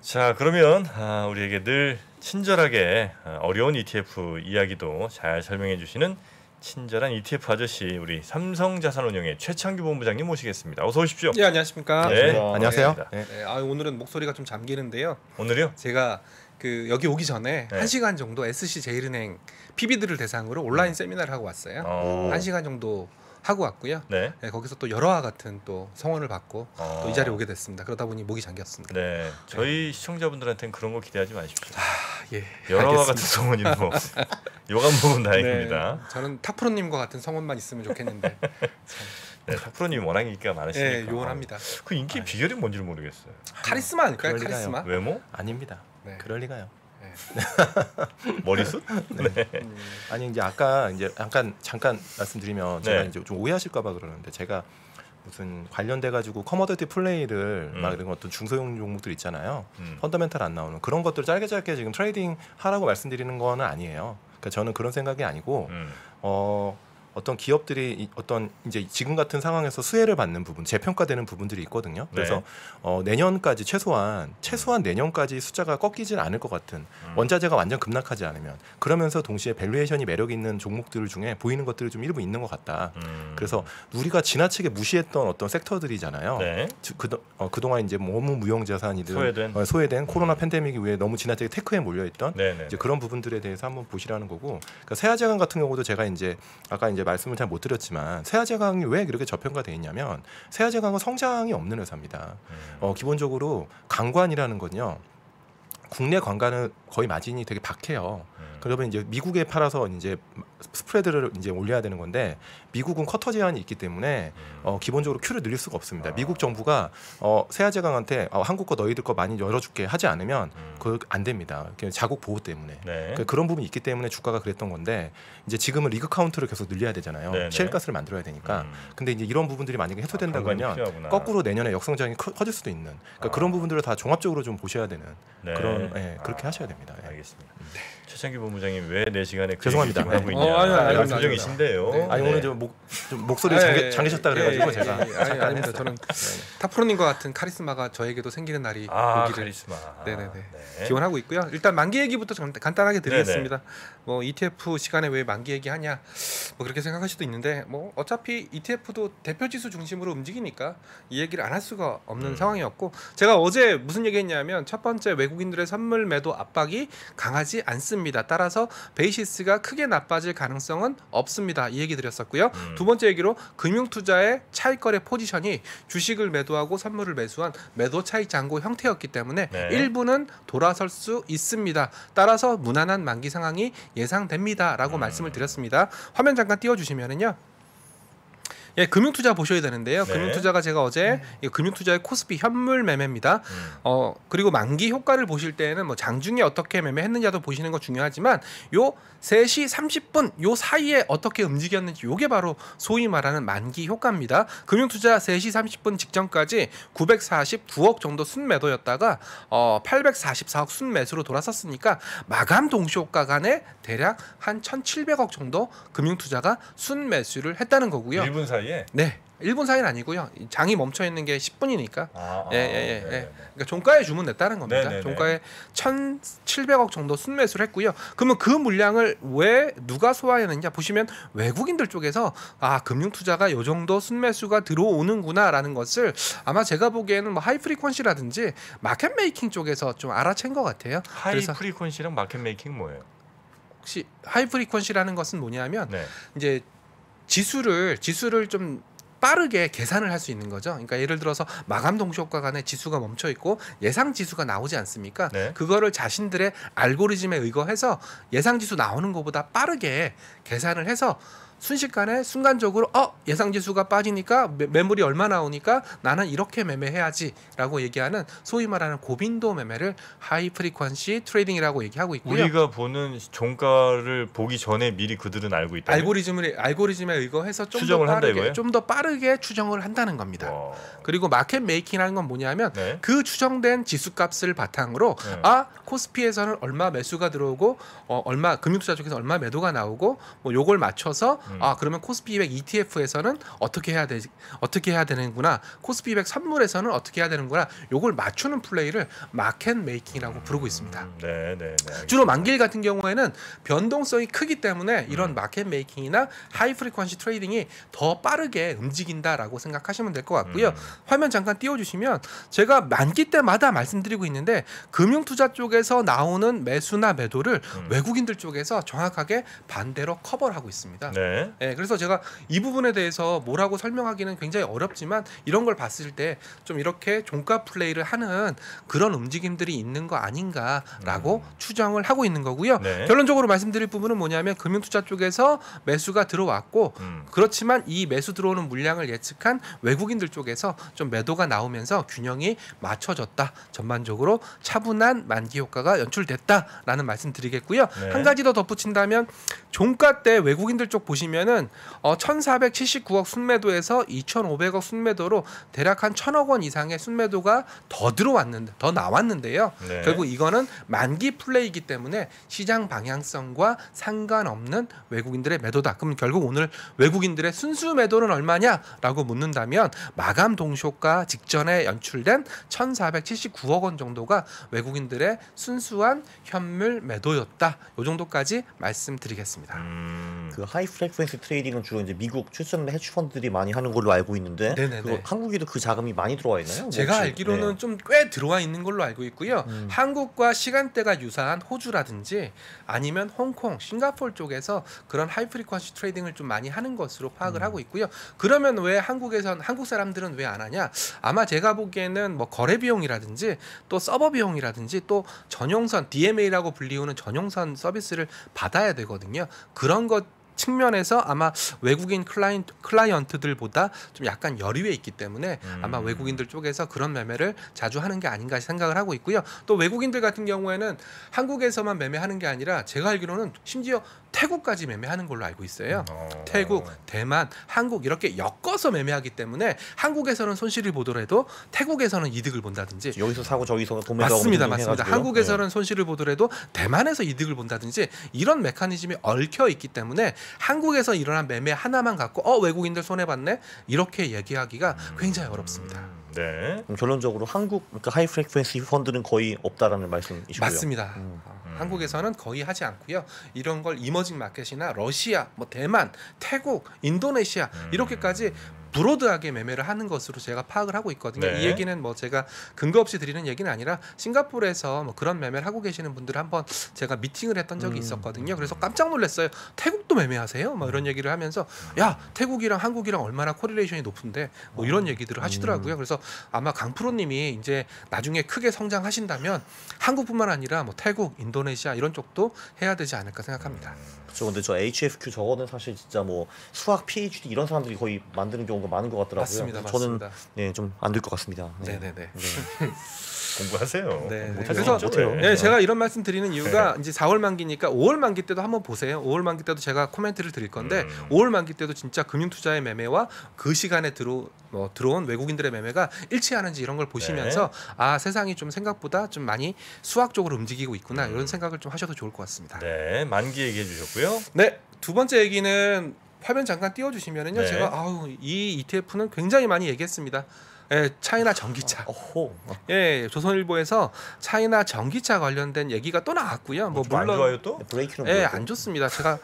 자, 그러면 우리에게 늘 친절하게 어려운 ETF 이야기도 잘 설명해 주시는 친절한 ETF 아저씨, 우리 삼성자산운용의 최창규 본부장님 모시겠습니다. 어서 오십시오. 예, 안녕하십니까. 네, 안녕하세요. 네, 오늘은 목소리가 좀 잠기는데요. 오늘요? 제가 여기 오기 전에 네. 1시간 정도 SC제일은행 PB들을 대상으로 온라인 세미나를 하고 왔어요. 1시간 정도 하고 왔고요. 네. 네, 거기서 또 여러와 같은 또 성원을 받고 또 이 자리에 오게 됐습니다. 그러다 보니 목이 잠겼습니다. 네, 저희 네. 시청자분들한테는 그런 거 기대하지 마십시오. 예, 여러와 알겠습니다. 같은 성원이 뭐 요감 보면 다행입니다. 네, 저는 탁프로님과 같은 성원만 있으면 좋겠는데. 네, 탁프로님 워낙 인기가 많으시니까. 네, 요원합니다. 그 인기 비결이 뭔지를 모르겠어요. 카리스마 아닐까요? 카리스마? 외모? 아닙니다. 네. 그럴 리가요. 머리숱? 네. 아니 이제 아까 이제 잠깐 말씀드리면 제가 네. 이제 좀 오해하실까봐 그러는데 제가 무슨 관련돼 가지고 커머더티 플레이를 막 이런 어떤 중소형 종목들 있잖아요. 펀더멘탈 안 나오는 그런 것들 짧게 지금 트레이딩 하라고 말씀드리는 거는 아니에요. 그러니까 저는 그런 생각이 아니고 어떤 기업들이 어떤 이제 지금 같은 상황에서 수혜를 받는 부분, 재평가되는 부분들이 있거든요. 그래서 네. 내년까지 최소한 내년까지 숫자가 꺾이질 않을 것 같은 원자재가 완전 급락하지 않으면 그러면서 동시에 밸류에이션이 매력 있는 종목들 중에 보이는 것들이 좀 일부 있는 것 같다. 그래서 우리가 지나치게 무시했던 어떤 섹터들이잖아요. 네. 그동안 이제 너무 무형자산이든 소외된 코로나 팬데믹 이후에 너무 지나치게 테크에 몰려있던 이제 그런 부분들에 대해서 한번 보시라는 거고. 그러니까 세아제강 같은 경우도 제가 이제 아까 이제 말씀을 잘 못 드렸지만 세아제강이 왜 그렇게 저평가돼 있냐면 세아제강은 성장이 없는 회사입니다. 기본적으로 강관이라는 건요. 국내 관가는 거의 마진이 되게 박해요. 그러면 이제 미국에 팔아서 이제 스프레드를 이제 올려야 되는 건데 미국은 쿼터 제한이 있기 때문에 기본적으로 큐를 늘릴 수가 없습니다. 미국 정부가 세아제강한테 한국 거 너희들 거 많이 열어줄게 하지 않으면 그거 안 됩니다. 자국 보호 때문에 네. 그러니까 그런 부분이 있기 때문에 주가가 그랬던 건데 이제 지금은 리그 카운트를 계속 늘려야 되잖아요. 네, 네. 셰일가스를 만들어야 되니까. 근데 이제 이런 부분들이 만약에 해소된다고 하면 거꾸로 내년에 역성장이 커질 수도 있는. 그러니까 그런 부분들을 다 종합적으로 좀 보셔야 되는 네. 그런 네, 그렇게 하셔야 됩니다. 네. 알겠습니다. 네. 최창규 본부장님 왜 내 시간에 그 죄송합니다. 하고 있냐. 감정이신데요. 네. 아니 오늘 좀 목소리 잠기셨다 그래가지고 제가. 아닙니다. 저는 탁프로님과 같은 카리스마가 저에게도 생기는 날이 오기를 카리스마. 네네네. 네. 기원하고 있고요. 일단 만기 얘기부터 간단하게 드리겠습니다. 네네. 뭐 ETF 시간에 왜 만기 얘기하냐 뭐 그렇게 생각할 수도 있는데 뭐 어차피 ETF도 대표지수 중심으로 움직이니까 이 얘기를 안 할 수가 없는 상황이었고 제가 어제 무슨 얘기했냐면 첫 번째 외국인들의 선물 매도 압박이 강하지 않습니다. 따라서 베이시스가 크게 나빠질 가능성은 없습니다. 이 얘기 드렸었고요. 두 번째 얘기로 금융투자의 차익거래 포지션이 주식을 매도하고 선물을 매수한 매도 차익 잔고 형태였기 때문에 네. 일부는 돌아설 수 있습니다. 따라서 무난한 만기 상황이 예상됩니다. 라고 말씀을 드렸습니다. 화면 잠깐 띄워주시면은요. 예, 금융투자 보셔야 되는데요. 네. 금융투자가 제가 어제 금융투자의 코스피 현물 매매입니다. 그리고 만기 효과를 보실 때에는 뭐 장중에 어떻게 매매했느냐도 보시는 거 중요하지만 요 3시 30분 요 사이에 어떻게 움직였는지 요게 바로 소위 말하는 만기 효과입니다. 금융투자 3시 30분 직전까지 949억 정도 순매도였다가 844억 순매수로 돌아섰으니까 마감 동시효과 간에 대략 한 1700억 정도 금융투자가 순매수를 했다는 거고요. 1분 사이 네. 1분 사이는 아니고요. 장이 멈춰 있는 게 10분이니까. 예. 그러니까 종가에 주문 냈다는 겁니다. 네네네. 종가에 1,700억 정도 순매수를 했고요. 그러면 그 물량을 왜 누가 소화했느냐 보시면 외국인들 쪽에서 아, 금융 투자가 요 정도 순매수가 들어오는구나라는 것을 아마 제가 보기에는 뭐 하이프리퀀시라든지 마켓메이킹 쪽에서 좀 알아챈 것 같아요. 하이프리퀀시랑 마켓메이킹 뭐예요? 혹시 하이프리퀀시라는 것은 뭐냐면 네. 이제 지수를 좀 빠르게 계산을 할 수 있는 거죠. 그러니까 예를 들어서 마감 동시효과 간에 지수가 멈춰 있고 예상 지수가 나오지 않습니까? 네. 그거를 자신들의 알고리즘에 의거해서 예상 지수 나오는 것보다 빠르게 계산을 해서 순식간에 순간적으로 예상 지수가 빠지니까 매물이 얼마 나오니까 나는 이렇게 매매해야지라고 얘기하는 소위 말하는 고빈도 매매를 하이 프리퀀시 트레이딩이라고 얘기하고 있고요. 우리가 보는 종가를 보기 전에 미리 그들은 알고 있다. 알고리즘에 의거해서 좀 더 빠르게 추정을 한다는 겁니다. 와. 그리고 마켓 메이킹이라는 건 뭐냐면 네. 그 추정된 지수값을 바탕으로 네. 코스피에서는 얼마 매수가 들어오고 얼마 금융투자 쪽에서 얼마 매도가 나오고 뭐 요걸 맞춰서 아 그러면 코스피 200 ETF에서는 어떻게 해야 되는구나, 코스피 200 선물에서는 어떻게 해야 되는구나, 요걸 맞추는 플레이를 마켓 메이킹이라고 부르고 있습니다. 네. 주로 만기일 같은 경우에는 변동성이 크기 때문에 이런 마켓 메이킹이나 하이 프리퀀시 트레이딩이 더 빠르게 움직인다라고 생각하시면 될 것 같고요. 화면 잠깐 띄워주시면 제가 만기 때마다 말씀드리고 있는데 금융투자 쪽에서 나오는 매수나 매도를 외국인들 쪽에서 정확하게 반대로 커버를 하고 있습니다. 네, 그래서 제가 이 부분에 대해서 뭐라고 설명하기는 굉장히 어렵지만 이런 걸 봤을 때 좀 이렇게 종가 플레이를 하는 그런 움직임들이 있는 거 아닌가라고 추정을 하고 있는 거고요. 결론적으로 말씀드릴 부분은 뭐냐면 금융투자 쪽에서 매수가 들어왔고 그렇지만 이 매수 들어오는 물량을 예측한 외국인들 쪽에서 좀 매도가 나오면서 균형이 맞춰졌다. 전반적으로 차분한 만기 효과가 연출됐다라는 말씀 드리겠고요. 한 가지 더 덧붙인다면 종가 때 외국인들 쪽 보시면은 1,479억 순매도에서 2,500억 순매도로 대략 한 1,000억 원 이상의 순매도가 더 나왔는데요. 결국 이거는 만기 플레이이기 때문에 시장 방향성과 상관없는 외국인들의 매도다. 그럼 결국 오늘 외국인들의 순수 매도는 얼마냐라고 묻는다면 마감 동시효과 직전에 연출된 1,479억 원 정도가 외국인들의 순수한 현물 매도였다. 요 정도까지 말씀드리겠습니다. 그 하이 프리퀀시 트레이딩은 주로 이제 미국 출전 헤지펀드들이 많이 하는 걸로 알고 있는데 한국에도 그 자금이 많이 들어와 있나요? 제가 알기로는 좀 꽤 들어와 있는 걸로 알고 있고요. 한국과 시간대가 유사한 호주라든지 아니면 홍콩, 싱가포르 쪽에서 그런 하이 프리퀀시 트레이딩을 좀 많이 하는 것으로 파악을 하고 있고요. 그러면 왜 한국 사람들은 왜 안 하냐? 아마 제가 보기에는 뭐 거래 비용이라든지 또 서버 비용이라든지 또 전용선 DMA라고 불리우는 전용선 서비스를 받아야 되거든요. 그런 것 측면에서 아마 외국인 클라이언트들보다 좀 약간 여리에 있기 때문에 아마 외국인들 쪽에서 그런 매매를 자주 하는 게 아닌가 생각을 하고 있고요. 또 외국인들 같은 경우에는 한국에서만 매매하는 게 아니라 제가 알기로는 심지어 태국까지 매매하는 걸로 알고 있어요. 태국, 대만, 한국 이렇게 엮어서 매매하기 때문에 한국에서는 손실을 보더라도 태국에서는 이득을 본다든지 여기서 사고 저기서 도매도 맞습니다. 한국에서는 손실을 보더라도 대만에서 이득을 본다든지 이런 메커니즘이 얽혀 있기 때문에 한국에서 일어난 매매 하나만 갖고 외국인들 손해봤네 이렇게 얘기하기가 굉장히 어렵습니다. 그럼 결론적으로 한국 하이 프리퀀시 펀드는 거의 없다라는 말씀이시고요. 맞습니다. 한국에서는 거의 하지 않고요. 이런 걸 이머징 마켓이나 러시아, 뭐 대만, 태국, 인도네시아 이렇게까지 브로드하게 매매를 하는 것으로 제가 파악을 하고 있거든요. 이 얘기는 뭐 제가 근거 없이 드리는 얘기는 아니라 싱가포르에서 뭐 그런 매매를 하고 계시는 분들 한번 제가 미팅을 했던 적이 있었거든요. 그래서 깜짝 놀랐어요. 태국도 매매하세요? 막 이런 얘기를 하면서 야 태국이랑 한국이랑 얼마나 코릴레이션이 높은데 뭐 이런 얘기들을 하시더라고요. 그래서 아마 강프로님이 이제 나중에 크게 성장하신다면 한국뿐만 아니라 뭐 태국, 인도네시아 이런 쪽도 해야 되지 않을까 생각합니다. 근데 저 HFQ 저거는 사실 진짜 뭐 수학 PhD 이런 사람들이 거의 만드는 경우가 많은 것 같더라고요. 맞습니다. 저는 좀 안 될 것 같습니다. 공부하세요. 못해요. 제가 이런 말씀 드리는 이유가 이제 4월 만기니까 5월 만기 때도 한번 보세요. 5월 만기 때도 제가 코멘트를 드릴 건데 5월 만기 때도 진짜 금융투자의 매매와 그 시간에 들어온 외국인들의 매매가 일치하는지 이런 걸 보시면서 아 세상이 좀 생각보다 좀 많이 수학적으로 움직이고 있구나 이런 생각을 좀 하셔도 좋을 것 같습니다. 만기 얘기해 주셨고요. 두 번째 얘기는 화면 잠깐 띄워주시면은요. 제가 이 ETF는 굉장히 많이 얘기했습니다. 차이나 전기차. 조선일보에서 차이나 전기차 관련된 얘기가 또 나왔고요. 물론 안 좋아요 또? 안 좋습니다. 제가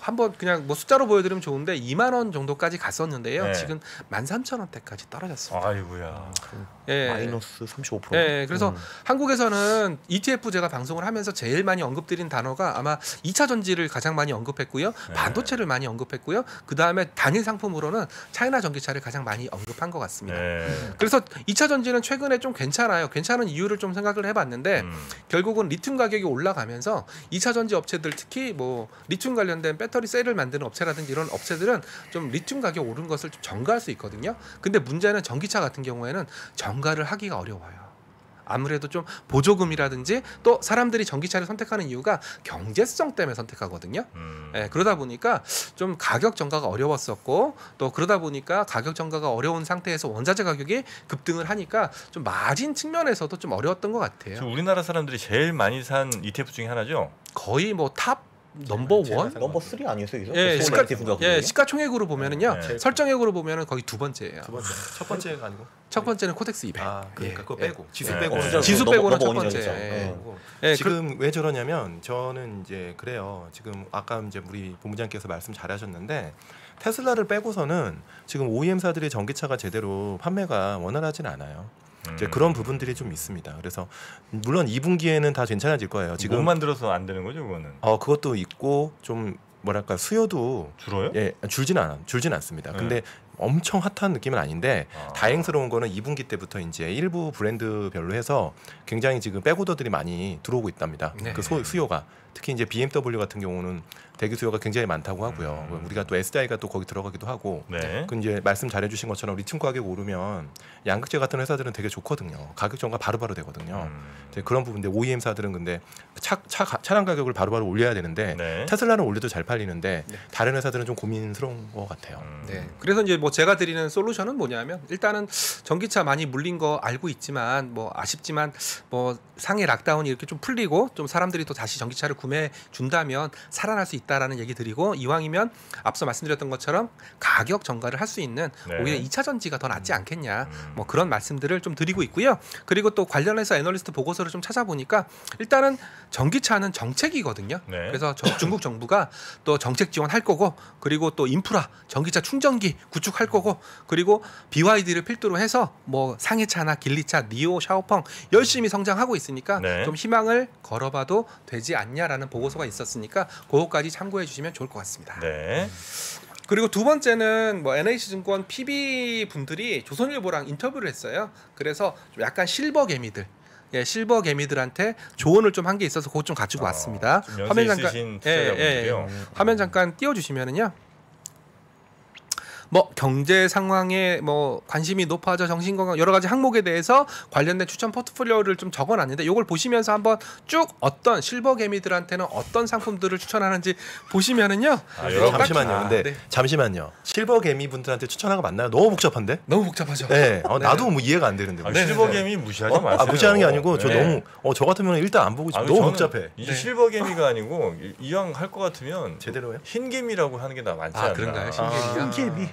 한번 그냥 뭐 숫자로 보여드리면 좋은데 2만 원 정도까지 갔었는데요. 지금 13,000원대까지 떨어졌습니다. 아이고야. 마이너스 35%. 그래서 한국에서는 ETF 제가 방송을 하면서 제일 많이 언급드린 단어가 아마 2차전지를 가장 많이 언급했고요. 반도체를 많이 언급했고요. 그다음에 단일 상품으로는 차이나 전기차를 가장 많이 언급한 것 같습니다. 그래서 2차전지는 최근에 좀 괜찮아요. 괜찮은 이유를 좀 생각을 해봤는데 결국은 리튬 가격이 올라가면서 2차전지 업체들 특히 뭐 리튬 관련된 배터리 셀을 만드는 업체라든지 이런 업체들은 좀 리튬 가격 오른 것을 좀 전가할 수 있거든요. 근데 문제는 전기차 같은 경우에는 전가를 하기가 어려워요. 아무래도 좀 보조금이라든지 또 사람들이 전기차를 선택하는 이유가 경제성 때문에 선택하거든요. 그러다 보니까 좀 가격 전가가 어려웠었고 또 그러다 보니까 가격 전가가 어려운 상태에서 원자재 가격이 급등을 하니까 좀 마진 측면에서도 좀 어려웠던 것 같아요. 지금 우리나라 사람들이 제일 많이 산 ETF 중에 하나죠? 거의 뭐 탑 넘버원? 넘버3 아니었어요? 예, 시가총액으로 보면은요. 네. 설정액으로 보면은 거기 두 번째예요. 두 번째. 첫 번째가 아니고. 첫 번째는 코덱스 200. 아, 그러니까 예. 그거 빼고. 예. 지수 빼고. 예. 지수 빼고는 첫 번째. 예. 예. 지금 왜 저러냐면 저는 이제 그래요. 지금 아까 이제 우리 본부장께서 말씀 잘하셨는데 테슬라를 빼고서는 지금 OEM사들이 전기차가 제대로 판매가 원활하진 않아요. 이제 그런 부분들이 좀 있습니다. 그래서 물론 2분기에는 다 괜찮아질 거예요. 지금 못 만들어서 안 되는 거죠, 그거는. 그것도 있고 좀 뭐랄까 수요도 줄어요? 예, 줄진 않습니다. 네. 근데 엄청 핫한 느낌은 아닌데 다행스러운 거는 2분기 때부터 이제 일부 브랜드별로 해서 굉장히 지금 백오더들이 많이 들어오고 있답니다. 네. 그 수요가 특히 이제 BMW 같은 경우는 대기 수요가 굉장히 많다고 하고요. 우리가 또 SDI가 또 거기 들어가기도 하고. 네. 그 이제 말씀 잘해주신 것처럼 리튬 가격 오르면 양극재 같은 회사들은 되게 좋거든요. 가격 정가 바로바로 되거든요. 이제 그런 부분인데 OEM사들은 근데 차량 가격을 바로바로 올려야 되는데 네. 테슬라는 올려도 잘 팔리는데 네. 다른 회사들은 좀 고민스러운 것 같아요. 네. 그래서 이제 뭐 제가 드리는 솔루션은 뭐냐면 일단은 전기차 많이 물린 거 알고 있지만 뭐 아쉽지만 뭐 상해 락다운이 이렇게 좀 풀리고 좀 사람들이 또 다시 전기차를 구매해 준다면 살아날 수 있다라는 얘기 드리고 이왕이면 앞서 말씀드렸던 것처럼 가격 정가를 할 수 있는 네. 오히려 2차전지가 더 낫지 않겠냐 뭐 그런 말씀들을 좀 드리고 있고요. 그리고 또 관련해서 애널리스트 보고서를 좀 찾아보니까 일단은 전기차는 정책이거든요. 네. 그래서 중국 정부가 또 정책 지원할 거고 그리고 또 인프라 전기차 충전기 구축 할 거고 그리고 BYD를 필두로 해서 뭐 상해차나 길리차, 니오, 샤오펑 열심히 성장하고 있으니까 네. 좀 희망을 걸어봐도 되지 않냐라는 보고서가 있었으니까 그것까지 참고해 주시면 좋을 것 같습니다. 네. 그리고 두 번째는 뭐 NH증권 PB 분들이 조선일보랑 인터뷰를 했어요. 그래서 약간 실버 개미들. 예, 실버 개미들한테 조언을 좀 한 게 있어서 그것 좀 가지고 왔습니다. 좀 화면 잠깐 화면 잠깐 띄워 주시면은요. 뭐 경제 상황에 뭐 관심이 높아져 정신건강 여러 가지 항목에 대해서 관련된 추천 포트폴리오를 좀 적어놨는데 이걸 보시면서 한번 쭉 어떤 실버 개미들한테는 어떤 상품들을 추천하는지 보시면은요. 잠시만요. 근데 네. 잠시만요. 실버 개미 분들한테 추천한 거 맞나요? 너무 복잡한데? 너무 복잡하죠. 네. 나도 뭐 이해가 안 되는데. 네. 실버 개미 무시하지 마세요. 무시하는 게 아니고 저 네. 너무 저 같으면 일단 안 보고 싶어요. 너무 복잡해. 이제 네. 실버 개미가 아니고 이왕 할 것 같으면 제대로요? 흰 개미라고 하는 게 나 많지 않나. 그런가요? 흰 개미.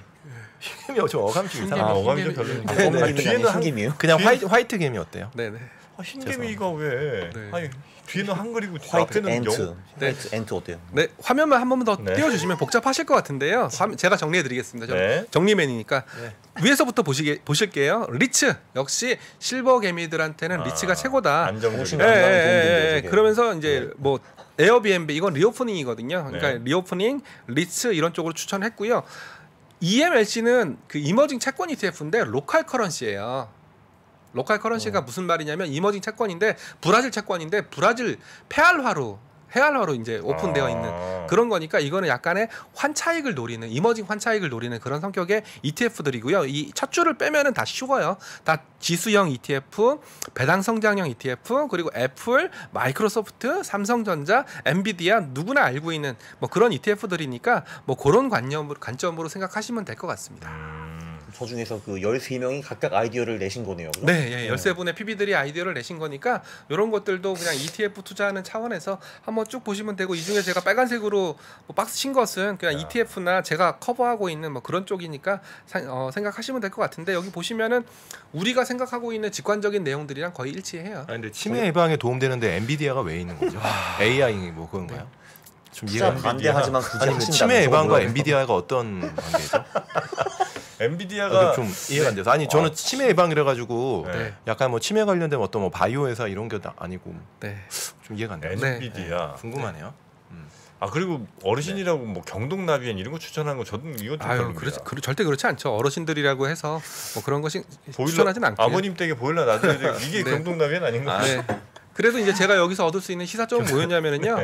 흰개미요? 저 어감이 좀 이상해. 어감이 좀 별로인데. 뒤에는 흰개미요? 그냥 화이트 개미 어때요? 네네. 흰개미가 왜? 네. 아니 뒤에는 한글이고 화이트는 영어. 화이트 엔트 어때요? 네 화면만 한 번만 더 네. 띄워주시면 복잡하실 것 같은데요. 제가 정리해드리겠습니다. 네. 정리맨이니까 네. 위에서부터 보실게요. 리츠 역시 실버 개미들한테는 리츠가 최고다. 안정적인. 네. 그러면서 이제 뭐. 에어비앤비 이건 리오프닝이거든요. 그러니까 네. 리오프닝, 리츠 이런 쪽으로 추천했고요. EMLC는 그 이머징 채권 ETF인데 로컬 커런시예요. 로컬 커런시가 무슨 말이냐면 이머징 채권인데 브라질 헤알화로 이제 오픈되어 있는 그런 거니까 이거는 약간의 환차익을 노리는 이머징 환차익을 노리는 그런 성격의 ETF들이고요. 이 첫 줄을 빼면은 다 쉬워요. 다 지수형 ETF, 배당 성장형 ETF, 그리고 애플, 마이크로소프트, 삼성전자, 엔비디아 누구나 알고 있는 뭐 그런 ETF들이니까 뭐 그런 관점으로 생각하시면 될 것 같습니다. 저 중에서 그 13명이 각각 아이디어를 내신 거네요. 그럼? 네, 예, 13분의 PB들이 아이디어를 내신 거니까 이런 것들도 그냥 ETF 투자하는 차원에서 한번 쭉 보시면 되고 이 중에 제가 빨간색으로 뭐 박스 친 것은 그냥 ETF나 제가 커버하고 있는 뭐 그런 쪽이니까 생각하시면 될 것 같은데 여기 보시면은 우리가 생각하고 있는 직관적인 내용들이랑 거의 일치해요. 근데 치매 예방에 도움되는데 엔비디아가 왜 있는 거죠? AI 뭐 그런가요? 네. 좀 이해가 반대하지만 굳이 치매 예방과 엔비디아가 어떤 관계죠? 엔비디아가 좀 이해가 안 돼서 아니 저는 치매 예방이라 가지고 네. 약간 뭐 치매 관련된 어떤 뭐 바이오 회사 이런 게 아니고 네. 좀 이해가 안 돼요. 엔비디아 네. 궁금하네요. 네. 그리고 어르신이라고 네. 뭐 경동나비엔 이런 거 추천하는 거 저도 이것도 별로입니다. 절대 그렇지 않죠. 어르신들이라고 해서 뭐 그런 것이 추천하진 않고요. 아버님 댁에 보일러 놔둬야 돼요. 이게 네. 경동나비엔 아닌가? 네. 그래도 이제 제가 여기서 얻을 수 있는 시사점은 뭐였냐면요.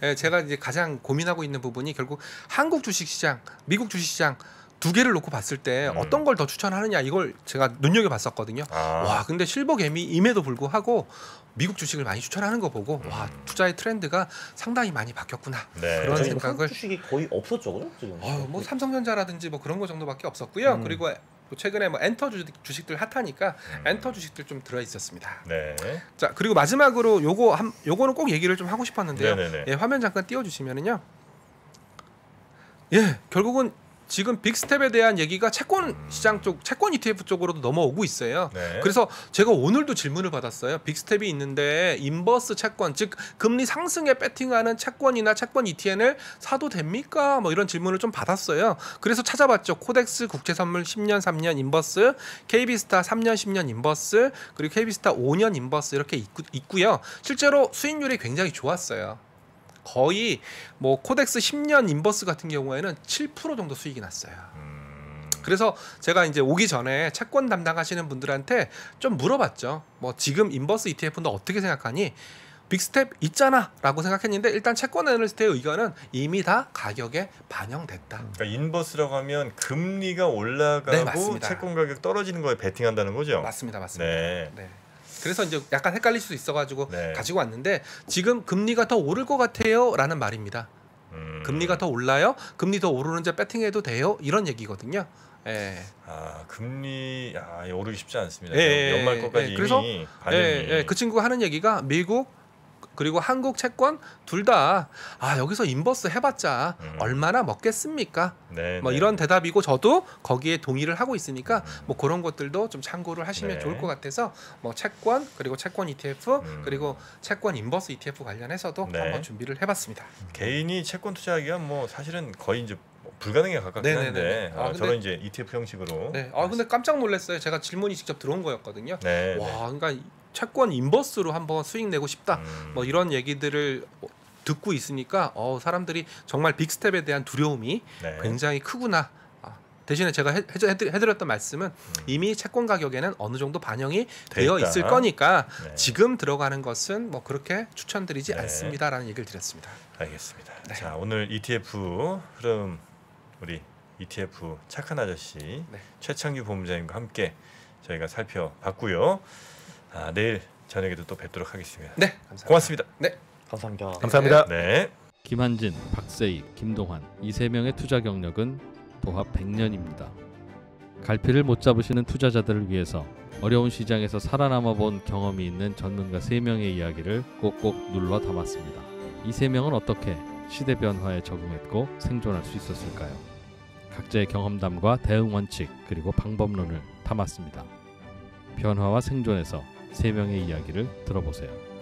네. 제가 이제 가장 고민하고 있는 부분이 결국 한국 주식시장, 미국 주식시장 두 개를 놓고 봤을 때 어떤 걸 더 추천하느냐 이걸 제가 눈여겨봤었거든요. 와 근데 실버 개미임에도 불구하고 미국 주식을 많이 추천하는 거 보고 와 투자의 트렌드가 상당히 많이 바뀌었구나. 네. 그런 생각을. 한국 주식이 거의 없었죠, 그럼 지금? 뭐 삼성전자라든지 뭐 그런 거 정도밖에 없었고요. 그리고 최근에 뭐 엔터 주식들 핫하니까 엔터 주식들 좀 들어 있었습니다. 네. 자, 그리고 마지막으로 요거는 꼭 얘기를 좀 하고 싶었는데요. 예, 화면 잠깐 띄워 주시면은요. 예, 결국은 지금 빅스텝에 대한 얘기가 채권 시장 쪽, 채권 ETF 쪽으로도 넘어오고 있어요. 네. 그래서 제가 오늘도 질문을 받았어요. 빅스텝이 있는데 인버스 채권, 즉 금리 상승에 배팅하는 채권이나 채권 ETN을 사도 됩니까? 뭐 이런 질문을 좀 받았어요. 그래서 찾아봤죠. 코덱스 국채선물 10년 3년 인버스, KB스타 3년 10년 인버스, 그리고 KB스타 5년 인버스 이렇게 있고요. 실제로 수익률이 굉장히 좋았어요. 거의 뭐 코덱스 10년 인버스 같은 경우에는 7% 정도 수익이 났어요. 그래서 제가 이제 오기 전에 채권 담당하시는 분들한테 좀 물어봤죠. 뭐 지금 인버스 ETF 너 어떻게 생각하니? 빅스텝 있잖아 라고 생각했는데 일단 채권 애널리스트의 의견은 이미 다 가격에 반영됐다. 그러니까 인버스라고 하면 금리가 올라가고 네, 채권 가격 떨어지는 거에 베팅한다는 거죠? 맞습니다. 맞습니다. 네. 네. 그래서 이제 약간 헷갈릴 수도 있어가지고 네. 가지고 왔는데 지금 금리가 더 오를 것 같아요 라는 말입니다. 금리가 더 올라요? 금리 더 오르는지 배팅해도 돼요? 이런 얘기거든요. 예. 아 금리 오르기 쉽지 않습니다. 예, 연말 것까지 그래서 이미 반응이 그 친구가 하는 얘기가 미국 그리고 한국 채권 둘 다 여기서 인버스 해봤자 얼마나 먹겠습니까? 네, 뭐 이런 대답이고 저도 거기에 동의를 하고 있으니까 뭐 그런 것들도 좀 참고를 하시면 좋을 것 같아서 뭐 채권 그리고 채권 ETF 그리고 채권 인버스 ETF 관련해서도 한번 준비를 해봤습니다. 개인이 채권 투자하기가 뭐 사실은 거의 이제 불가능에 가깝긴 한데 저는 이제 ETF 형식으로. 네. 아 근데 깜짝 놀랐어요. 제가 질문이 직접 들어온 거였거든요. 네, 와, 그러니까. 채권 인버스로 한번 수익 내고 싶다. 뭐 이런 얘기들을 듣고 있으니까 사람들이 정말 빅스텝에 대한 두려움이 굉장히 크구나. 대신에 제가 해드렸던 말씀은 이미 채권 가격에는 어느 정도 반영이 되어 있을 거니까 지금 들어가는 것은 뭐 그렇게 추천드리지 않습니다라는 얘기를 드렸습니다. 알겠습니다. 네. 자, 오늘 ETF 흐름 우리 ETF 착한 아저씨 최창규 본부장님과 함께 저희가 살펴봤고요. 내일 저녁에도 또 뵙도록 하겠습니다. 네, 감사합니다. 고맙습니다. 네, 감사합니다. 감사합니다. 네. 김한진, 박세희, 김동환 이 세 명의 투자 경력은 도합 100년입니다. 갈피를 못 잡으시는 투자자들을 위해서 어려운 시장에서 살아남아 본 경험이 있는 전문가 세 명의 이야기를 꼭꼭 눌러 담았습니다. 이 세 명은 어떻게 시대 변화에 적응했고 생존할 수 있었을까요? 각자의 경험담과 대응 원칙 그리고 방법론을 담았습니다. 변화와 생존에서 세 명의 이야기를 들어보세요.